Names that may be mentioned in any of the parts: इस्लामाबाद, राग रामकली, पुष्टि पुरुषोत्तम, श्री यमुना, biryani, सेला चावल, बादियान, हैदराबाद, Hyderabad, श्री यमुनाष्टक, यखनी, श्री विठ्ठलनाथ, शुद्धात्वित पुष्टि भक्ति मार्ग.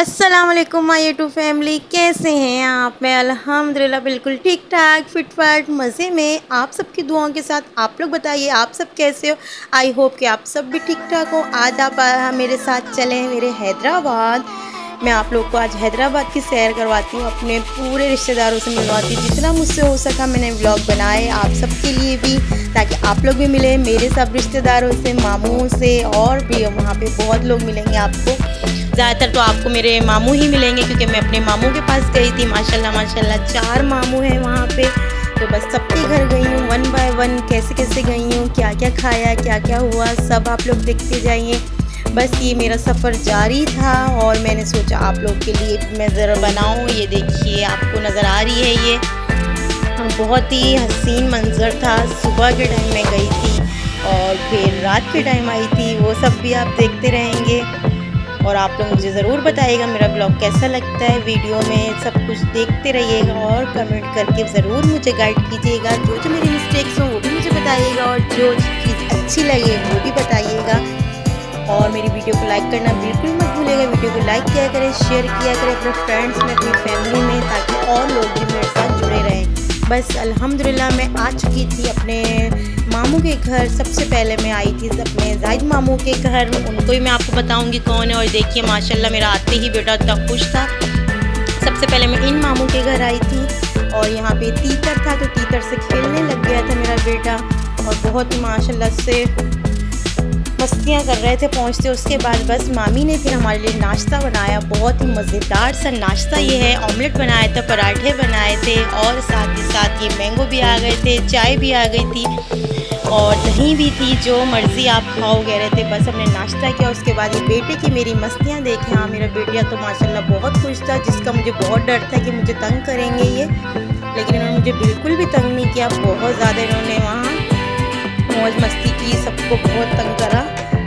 अस्सलाम वालेकुम my YouTube family, कैसे हैं आप। मैं अल्हम्दुलिल्लाह बिल्कुल ठीक ठाक फिटफाट मज़े में, आप सबकी दुआओं के साथ। आप लोग बताइए आप सब कैसे हो। आई होप कि आप सब भी ठीक ठाक हो। आज आप मेरे साथ चलें मेरे हैदराबाद। मैं आप लोग को आज हैदराबाद की सैर करवाती हूँ, अपने पूरे रिश्तेदारों से मिलवाती हूँ। जितना मुझसे हो सका मैंने व्लॉग बनाए आप सब के लिए भी, ताकि आप लोग भी मिले मेरे सब रिश्तेदारों से, मामू से, और भी वहाँ पे बहुत लोग मिलेंगे आपको। ज़्यादातर तो आपको मेरे मामू ही मिलेंगे, क्योंकि मैं अपने मामू के पास गई थी। माशाल्लाह माशाल्लाह 4 मामू हैं वहाँ पे, तो बस सबके घर गई हूँ, 1 बाय 1 कैसे कैसे गई हूँ, क्या क्या खाया क्या क्या हुआ, सब आप लोग देखते जाइए। बस ये मेरा सफ़र जारी था और मैंने सोचा आप लोग के लिए मैं ज़रा बनाऊँ। ये देखिए आपको नज़र आ रही है, ये बहुत ही हसीन मंज़र था। सुबह के टाइम मैं गई थी और फिर रात के टाइम आई थी, वो सब भी आप देखते रहेंगे। और आप लोग मुझे ज़रूर बताइएगा मेरा ब्लॉग कैसा लगता है। वीडियो में सब कुछ देखते रहिएगा और कमेंट करके ज़रूर मुझे गाइड कीजिएगा। जो मेरी मिस्टेक्स हों वो भी मुझे बताइएगा, और जो चीज़ अच्छी लगे वो भी बताइएगा। और मेरी वीडियो को लाइक करना बिल्कुल मत भूलिएगा। वीडियो को लाइक किया करें, शेयर किया करें अपने फ्रेंड्स में, अपनी फैमिली में, ताकि और लोग भी मेरे साथ जुड़े रहें। बस अल्हम्दुलिल्लाह मैं आ चुकी थी अपने मामू के घर। सबसे पहले मैं आई थी अपने जाहिद मामू के घर, उनको ही मैं आपको बताऊंगी कौन है। और देखिए माशाल्लाह मेरा आते ही बेटा इतना खुश था। सबसे पहले मैं इन मामू के घर आई थी और यहाँ पे तीतर था, तो तीतर से खेलने लग गया था मेरा बेटा, और बहुत ही माशाल्लाह से मस्तियाँ कर रहे थे। पहुँचते उसके बाद बस मामी ने फिर हमारे लिए नाश्ता बनाया। बहुत ही मज़ेदार सा नाश्ता ये है। ऑमलेट बनाया था, पराठे बनाए थे, और साथ ही साथ ये मैंगो भी आ गए थे, चाय भी आ गई थी, और दही भी थी। जो मर्ज़ी आप खाओ कह रहे थे। बस हमने नाश्ता किया, उसके बाद ये बेटे की मेरी मस्तियाँ देखी। हाँ मेरा बेटिया तो माशाल्लाह बहुत खुश था, जिसका मुझे बहुत डर था कि मुझे तंग करेंगे ये, लेकिन इन्होंने मुझे बिल्कुल भी तंग नहीं किया। बहुत ज़्यादा इन्होंने वहाँ मौज मस्ती की, सबको बहुत तंग करा,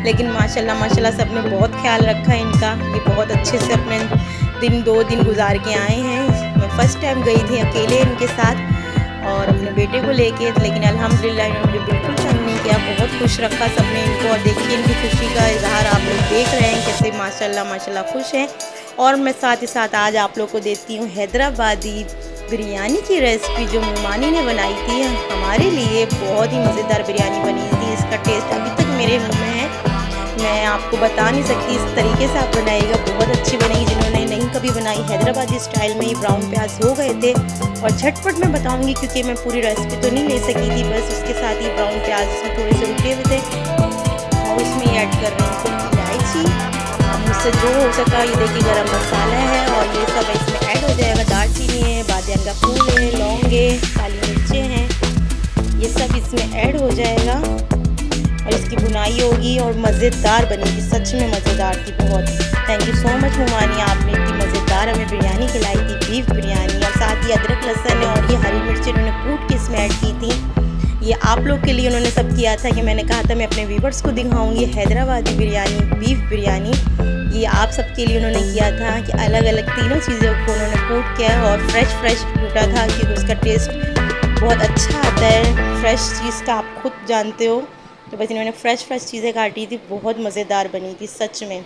लेकिन माशाल्लाह माशाल्लाह सबने बहुत ख्याल रखा इनका। ये बहुत अच्छे से अपने दिन 2 दिन गुजार के आए हैं। मैं फर्स्ट टाइम गई थी अकेले इनके साथ और अपने बेटे को लेके, लेकिन अल्हम्दुलिल्लाह इन्होंने मुझे बिल्कुल तंग नहीं किया, बहुत खुश रखा सबने इनको। और देखिए इनकी खुशी का इजहार आप लोग देख रहे हैं कैसे माशाल्लाह माशाल्लाह खुश हैं। और मैं साथ ही साथ आज आप लोग को देती हूँ हैदराबादी बिरयानी की रेसिपी, जो मुमानी ने बनाई थी हमारे लिए। बहुत ही मज़ेदार बिरयानी बनी थी, इसका टेस्ट अभी तक मेरे मुंह में है, मैं आपको बता नहीं सकती। इस तरीके से आप बनाइएगा, बहुत अच्छी बनेगी। जिन्होंने नहीं कभी बनाई हैदराबादी स्टाइल में, ही ब्राउन प्याज हो गए थे, और झटपट मैं बताऊंगी क्योंकि मैं पूरी रेसिपी तो नहीं ले सकी थी। बस उसके साथ ही ब्राउन प्याज इसमें थोड़े से रुके हुए थे, और उसमें ऐड कर रही हूँ इलायची, मुझसे जो हो सका। ये देखिए गरम मसाला है, और ये सब इसमें ऐड हो जाएगा। दालचीनी है, बादियान का फूल है, लौंग है, काली मिर्चें हैं, ये सब इसमें ऐड हो जाएगा और इसकी भुनाई होगी और मज़ेदार बनेगी। सच में मज़ेदार थी बहुत। थैंक यू सो मच मुमानी, आपने इतनी मज़ेदार हमें बिरयानी खिलाई थी, बीफ बिरयानी। और साथ ही अदरक लहसुन और ये हरी मिर्चें इन्होंने कूट के इसमें ऐड की थी। ये आप लोग के लिए उन्होंने सब किया था कि मैंने कहा था मैं अपने व्यूवर्स को दिखाऊंगी हैदराबादी बिरयानी, बीफ बिरयानी। ये आप सब के लिए उन्होंने किया था कि अलग अलग तीनों चीज़ों को उन्होंने कूट किया और फ्रेश कूटा था, क्योंकि उसका टेस्ट बहुत अच्छा आता है फ्रेश चीज़ का, आप खुद जानते हो। तो बस इन्होंने फ्रेश चीज़ें काटी थी, बहुत मज़ेदार बनी थी सच में।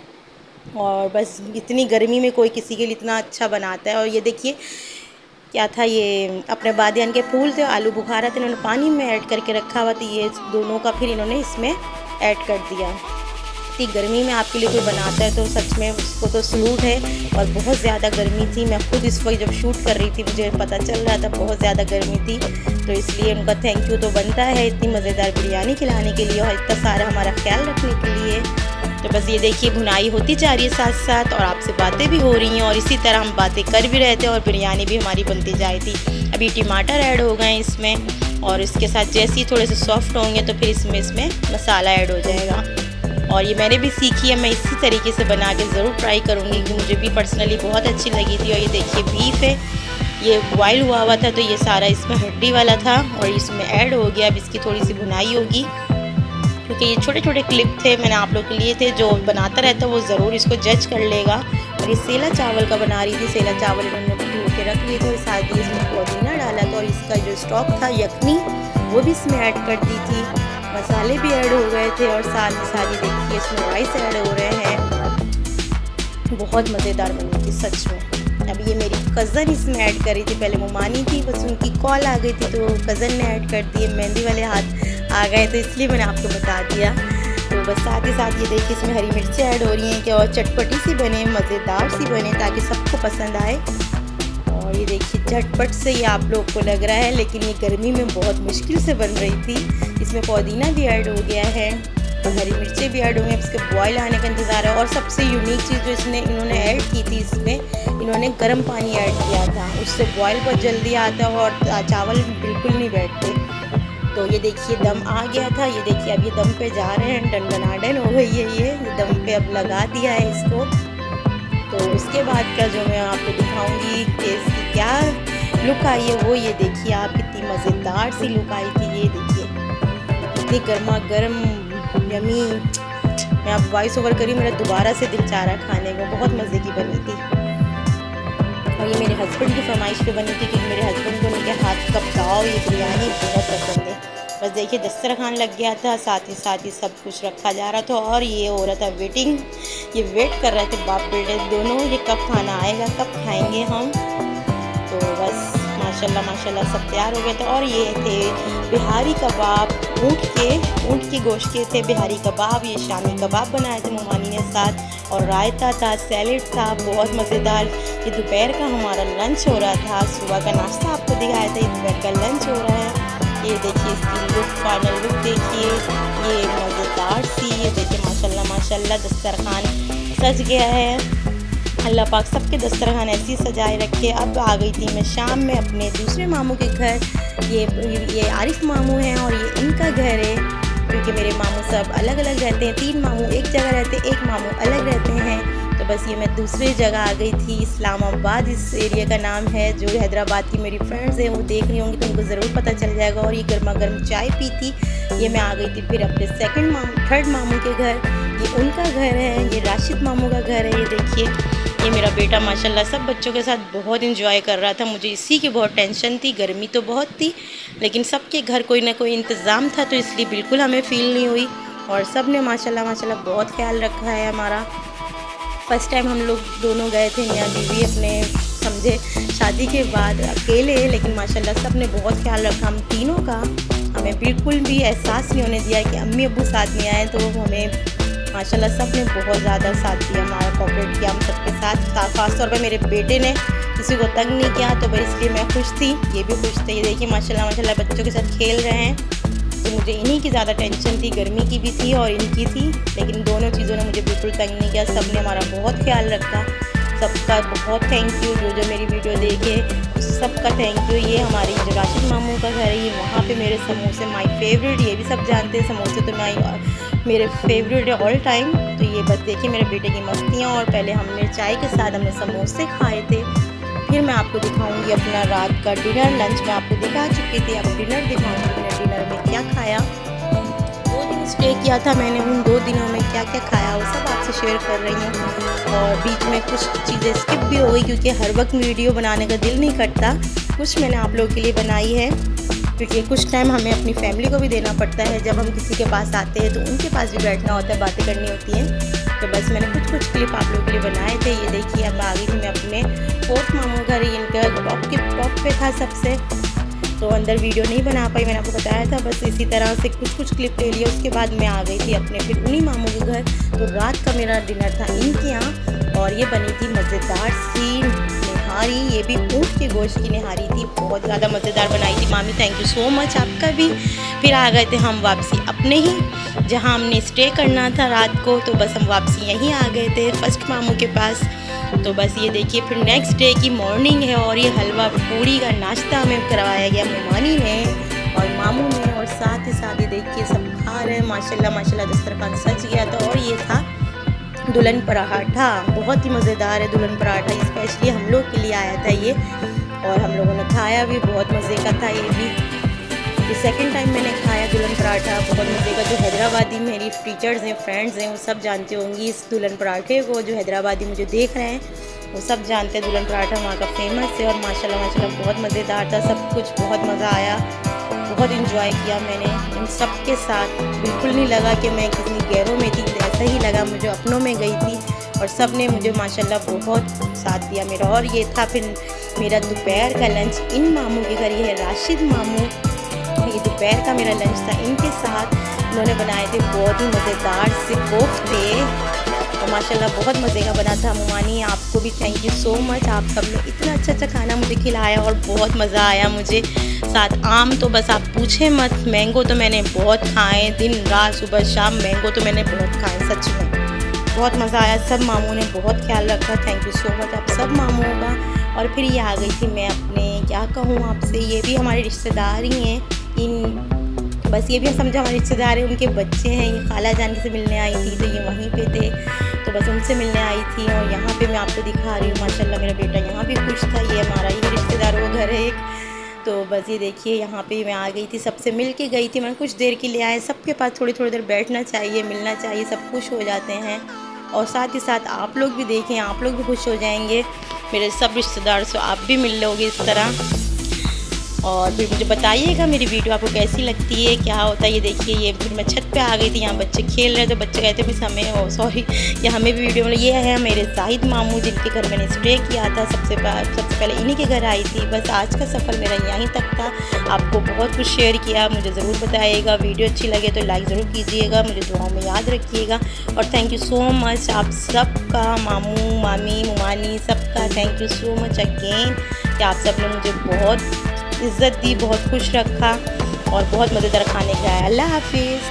और बस इतनी गर्मी में कोई किसी के लिए इतना अच्छा बनाता है। और ये देखिए क्या था, ये अपने बादियान के फूल थे, आलू बुखारा थे, इन्होंने पानी में ऐड करके रखा हुआ था। ये दोनों का फिर इन्होंने इसमें ऐड कर दिया। इतनी गर्मी में आपके लिए कोई बनाता है तो सच में उसको तो सलूट है। और बहुत ज़्यादा गर्मी थी, मैं खुद इस वक्त जब शूट कर रही थी मुझे पता चल रहा था बहुत ज़्यादा गर्मी थी, तो इसलिए उनका थैंक यू तो बनता है इतनी मज़ेदार बिरयानी खिलाने के लिए और इतना सारा हमारा ख्याल रखने के लिए। तो बस ये देखिए भुनाई होती जा रही है साथ साथ, और आपसे बातें भी हो रही हैं, और इसी तरह हम बातें कर भी रहे थे और बिरयानी भी हमारी बनती जा रही थी। अभी टमाटर ऐड हो गए इसमें, और इसके साथ जैसे ही थोड़े से सॉफ्ट होंगे तो फिर इसमें मसाला ऐड हो जाएगा। और ये मैंने भी सीखी है, मैं इसी तरीके से बना के ज़रूर ट्राई करूँगी, कि मुझे भी पर्सनली बहुत अच्छी लगी थी। और ये देखिए बीफ है, ये बॉयल हुआ था, तो ये सारा इसमें हड्डी वाला था और इसमें ऐड हो गया। अब इसकी थोड़ी सी भुनाई होगी, क्योंकि ये छोटे छोटे क्लिप थे मैंने आप लोग के लिए थे। जो बनाता रहता है वो ज़रूर इसको जज कर लेगा। और ये सेला चावल का बना रही थी, सेला चावल इन्होंने धो के रख लिए थे, और साथ ही इसमें पुदीना डाला था, और इसका जो स्टॉक था यखनी वो भी इसमें ऐड कर दी थी, मसाले भी ऐड हो गए थे। और साथ ही देखिए इसमें राइस ऐड हो रहे हैं, बहुत मज़ेदार बनी थी सच में। अब ये मेरी कज़न इसमें ऐड कर रही थी, पहले वो मानी थी, बस उनकी कॉल आ गई थी तो कज़न ने ऐड कर दिए, मेहंदी वाले हाथ आ गए तो इसलिए मैंने आपको बता दिया। तो बस साथ ही साथ ये देखिए इसमें हरी मिर्चें ऐड हो रही हैं कि और चटपटी सी बने, मज़ेदार सी बने ताकि सबको पसंद आए। और ये देखिए झटपट से ये आप लोग को लग रहा है लेकिन ये गर्मी में बहुत मुश्किल से बन रही थी। इसमें पुदीना भी ऐड हो गया है और हरी मिर्चें भी ऐड हो गई, इसके बॉयल आने का इंतज़ार है। और सबसे यूनिक चीज़ जो इन्होंने ऐड की थी, इसमें इन्होंने गर्म पानी ऐड किया था, उससे बॉयल बहुत जल्दी आता है और चावल बिल्कुल नहीं बैठते। तो ये देखिए दम आ गया था, ये देखिए अब ये दम पे जा रहे हैं, डंडनाडन हो गई है ये दम पे, अब लगा दिया है इसको। तो उसके बाद का जो मैं आपको दिखाऊंगी कि इसकी क्या लुक आई है वो ये देखिए आप, कितनी मज़ेदार सी लुक आई थी। ये देखिए इतनी गर्मा गर्म यमी, मैं आप वॉइस ओवर करी, मेरा दोबारा से दिल चाह रहा खाने को, बहुत मज़े की बनी थी। और ये मेरे हस्बैंड की फरमाइश पे बनी थी क्योंकि मेरे हस्बैंड को उनके हाथ का पाव ये बिरयानी बहुत पसंद है। बस देखिए दस्तरखान लग गया था, साथ ही सब कुछ रखा जा रहा था और ये हो रहा था वेटिंग, ये वेट कर रहे थे बाप बेटे दोनों, ये कब खाना आएगा, कब खाएंगे हम। तो बस माशाल्लाह माशाल्लाह सब तैयार हो गए थे। और ये थे बिहारी कबाब, ऊँट के गोश्त के थे बिहारी कबाब, ये शामी कबाब बनाए थे मोमानी ने साथ, और रायता था, सैलेड था, बहुत मज़ेदार। ये दोपहर का हमारा लंच हो रहा था, सुबह का नाश्ता आपको दिखाया था, ये दोपहर का लंच हो रहा है। ये देखिए इसकी लुक, फाइनल लुक देखिए, ये मज़ेदार सी, ये देखिए माशाल्लाह माशाल्लाह दस्तरखान सज गया है। अल्लाह पाक सबके दस्तरखान ऐसी सजाए रखे। अब आ गई थी मैं शाम में अपने दूसरे मामू के घर, ये आरिफ मामू हैं और ये इनका घर है क्योंकि मेरे मामू सब अलग अलग रहते हैं, 3 मामू एक जगह रहते हैं, 1 मामू अलग रहते हैं। तो बस ये मैं दूसरी जगह आ गई थी, इस्लामाबाद इस एरिया का नाम है। जो हैदराबाद की मेरी फ्रेंड्स हैं वो देख रही होंगी तो उनको ज़रूर पता चल जाएगा। और ये गर्मा गर्म चाय पी थी। ये मैं आ गई थी फिर अपने थर्ड मामू के घर, ये उनका घर है, ये राशिद मामू का घर है। ये देखिए ये मेरा बेटा माशाल्लाह सब बच्चों के साथ बहुत इंजॉय कर रहा था, मुझे इसी की बहुत टेंशन थी, गर्मी तो बहुत थी लेकिन सबके घर कोई ना कोई इंतज़ाम था तो इसलिए बिल्कुल हमें फ़ील नहीं हुई। और सब ने माशाल्लाह माशाल्लाह बहुत ख्याल रखा है हमारा। फर्स्ट टाइम हम लोग दोनों गए थे मियाँ बीवी अपने, समझे शादी के बाद अकेले, लेकिन माशाल्लाह सब ने बहुत ख्याल रखा हम तीनों का। हमें बिल्कुल भी एहसास नहीं होने दिया कि अम्मी अब्बू साथ नहीं आए, तो हमें माशाल्लाह सब ने बहुत ज़्यादा साथ दिया, हमारा कोऑपरेट किया हम सबके साथ। ख़ासतौर पर मेरे बेटे ने किसी को तंग नहीं किया तो भाई इसलिए मैं खुश थी, ये भी खुश थे। ये देखिए माशाल्लाह माशाल्लाह बच्चों के साथ खेल रहे हैं। तो मुझे इन्हीं की ज़्यादा टेंशन थी, गर्मी की भी थी और इनकी थी, लेकिन दोनों चीज़ों ने मुझे बिल्कुल तंग नहीं किया, सब ने हमारा बहुत ख्याल रखा। सबका बहुत थैंक यू, जो जो मेरी वीडियो देखे सबका थैंक यू। ये हमारी जो राशिद मामू का घर है, ये वहाँ पे मेरे समोसे माय फेवरेट, ये भी सब जानते हैं समोसे तो मेरे फेवरेट है ऑल टाइम। तो ये बस देखिए मेरे बेटे की मस्तियाँ। और पहले हमने चाय के साथ हमने समोसे खाए थे, फिर मैं आपको दिखाऊंगी अपना रात का डिनर। लंच मैं आपको दिखा चुकी थी, अब डिनर दिखाऊंगी, मैंने डिनर में क्या खाया। 2 दिन स्टे किया था मैंने, उन 2 दिनों में क्या क्या खाया वो सब आपसे शेयर कर रही हूँ। और बीच में कुछ चीज़ें स्किप भी हो गई क्योंकि हर वक्त वीडियो बनाने का दिल नहीं करता, कुछ मैंने आप लोगों के लिए बनाई है क्योंकि कुछ टाइम हमें अपनी फैमिली को भी देना पड़ता है। जब हम किसी के पास आते हैं तो उनके पास भी बैठना होता है, बातें करनी होती हैं। तो बस मैंने कुछ कुछ क्लिप आप लोगों के लिए बनाए थे। ये देखिए अब आ गई थी मैं अपने फोर्थ मामू घर, इनका टॉप पे था सबसे, तो अंदर वीडियो नहीं बना पाई, मैंने आपको बताया था। बस इसी तरह से कुछ कुछ क्लिप ले लिया। उसके बाद मैं आ गई थी अपने फिर उन्हीं मामू के घर। तो रात का मेरा डिनर था इनके यहाँ, और ये बनी थी मज़ेदार सी निहारी, ये भी ऊँट के गोश्त की निहारी थी, बहुत ज़्यादा मज़ेदार बनाई थी मामी, थैंक यू सो मच आपका भी। फिर आ गए थे हम वापसी अपने ही, जहाँ हमने स्टे करना था रात को, तो बस हम वापसी यहीं आ गए थे फर्स्ट मामू के पास। तो बस ये देखिए फिर नेक्स्ट डे की मॉर्निंग है, और ये हलवा पूड़ी का नाश्ता हमें करवाया गया मेहमानी ने और मामू ने। और साथ ही साथ ये देखिए सब खा रहे हैं, माशाल्लाह माशाल्लाह दस्तरखान सज गया था। और ये था दुल्हन पराठा, बहुत ही मज़ेदार है दुल्हन पराठा, स्पेशली हम लोग के लिए आया था ये, और हम लोगों ने खाया भी, बहुत मज़े का था। ये भी सेकेंड टाइम मैंने खाया दुल्हन पराठा, बहुत मज़े का। जो हैदराबादी मेरी टीचर्स हैं फ्रेंड्स हैं वो सब जानते होंगी इस दुल्हन पराठे को, जो हैदराबादी मुझे देख रहे हैं वो सब जानते हैं दुल्हन पराठा वहाँ का फेमस है। और माशाल्लाह माशाल्लाह बहुत मज़ेदार था सब कुछ, बहुत मज़ा आया, बहुत इंजॉय किया मैंने इन सब के साथ। बिल्कुल नहीं लगा कि मैं कितनी गैरों में थी, ऐसा ही लगा मुझे अपनों में गई थी। और सब ने मुझे माशाल्लाह बहुत साथ दिया मेरा। और ये था फिर मेरा दोपहर का लंच इन मामू के घर, ये है राशिद मामू, ये दोपहर का मेरा लंच था। इनके साथ उन्होंने बनाए थे बहुत ही मज़ेदार से कोफ्ते और माशाल्लाह बहुत मज़े का बना था। मुमानी आपको भी थैंक यू सो मच, आप सब ने इतना अच्छा अच्छा खाना मुझे खिलाया और बहुत मज़ा आया मुझे। साथ आम तो बस आप पूछे मत, मैंगो तो मैंने बहुत खाए, दिन रात सुबह शाम मैंगो तो मैंने बहुत खाए, सच में बहुत मज़ा आया। सब मामू ने बहुत ख्याल रखा, थैंक यू सो मच आप सब मामू का। और फिर ये आ गई थी मैं अपने, क्या कहूँ आपसे, ये भी हमारे रिश्तेदार ही हैं, इन बस ये भी समझा हमारे रिश्तेदार हैं, उनके बच्चे हैं। ये खाला जान से मिलने आई थी तो ये वहीं पे थे, तो बस उनसे मिलने आई थी। और यहाँ पे मैं आपको दिखा रही हूँ माशाल्लाह मेरा बेटा यहाँ भी खुश था, ये हमारा ही रिश्तेदार वो घर है एक, तो बस ये देखिए यहाँ पे मैं आ गई थी, सबसे मिल के गई थी मैंने, कुछ देर के लिए आए। सबके पास थोड़ी थोड़ी देर बैठना चाहिए, मिलना चाहिए, सब खुश हो जाते हैं। और साथ ही साथ आप लोग भी देखें, आप लोग भी खुश हो जाएंगे मेरे सब रिश्तेदार से, आप भी मिल लोगे इस तरह। और फिर मुझे बताइएगा मेरी वीडियो आपको कैसी लगती है, क्या होता है। ये देखिए ये फिर मैं छत पे आ गई थी, यहाँ बच्चे खेल रहे थे, बच्चे कहते भी हमें, सॉरी ये हमें भी वीडियो मतलब। ये है मेरे जाहिद मामू जिनके घर मैंने स्टे किया था, सबसे पहले इन्हीं के घर आई थी। बस आज का सफ़र मेरा यहीं तक था, आपको बहुत कुछ शेयर किया, मुझे ज़रूर बताइएगा। वीडियो अच्छी लगे तो लाइक ज़रूर कीजिएगा, मुझे दुआओं में याद रखिएगा। और थैंक यू सो मच आप सबका, मामू मामी मुमानी सबका thank you so much again, कि आप सब ने मुझे बहुत इज़्ज़त दी, बहुत खुश रखा और बहुत मज़ेदार खाने खिलाया। अल्लाह हाफिज़।